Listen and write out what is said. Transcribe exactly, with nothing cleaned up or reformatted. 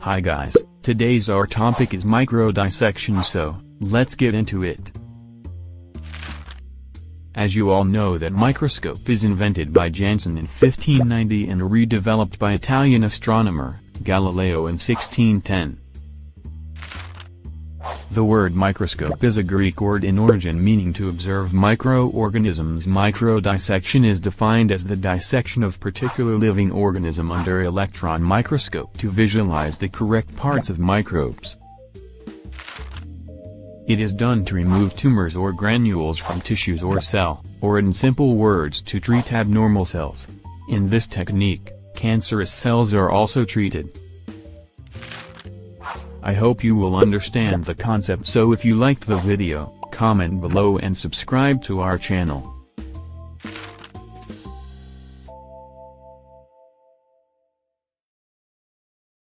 Hi guys, today's our topic is microdissection, so let's get into it. As you all know, that microscope is invented by Janssen in fifteen ninety and redeveloped by Italian astronomer Galileo in sixteen ten. The word microscope is a Greek word in origin meaning to observe microorganisms. Microdissection is defined as the dissection of particular living organism under electron microscope to visualize the correct parts of microbes. It is done to remove tumors or granules from tissues or cell, or in simple words to treat abnormal cells. In this technique, cancerous cells are also treated. I hope you will understand the concept, so if you liked the video, comment below and subscribe to our channel.